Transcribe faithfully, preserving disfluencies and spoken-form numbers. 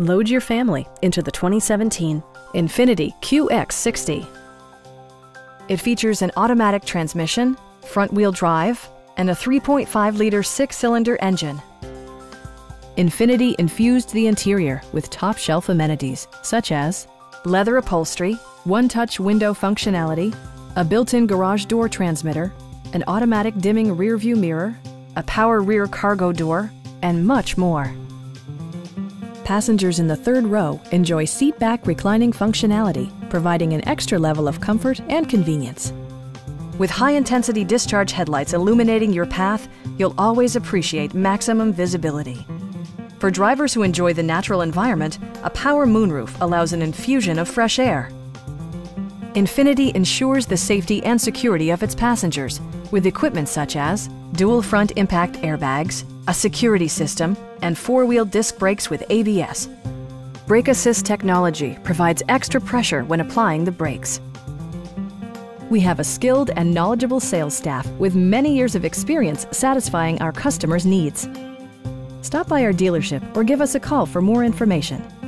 Load your family into the twenty seventeen Infiniti Q X sixty. It features an automatic transmission, front-wheel drive, and a three point five liter six-cylinder engine. Infiniti infused the interior with top-shelf amenities such as leather upholstery, one-touch window functionality, a built-in garage door transmitter, an automatic dimming rear-view mirror, a power rear cargo door, and much more. Passengers in the third row enjoy seat-back reclining functionality, providing an extra level of comfort and convenience. With high-intensity discharge headlights illuminating your path, you'll always appreciate maximum visibility. For drivers who enjoy the natural environment, a power moonroof allows an infusion of fresh air. Infiniti ensures the safety and security of its passengers with equipment such as dual front impact airbags, a security system, and four-wheel disc brakes with A B S. Brake Assist technology provides extra pressure when applying the brakes. We have a skilled and knowledgeable sales staff with many years of experience satisfying our customers' needs. Stop by our dealership or give us a call for more information.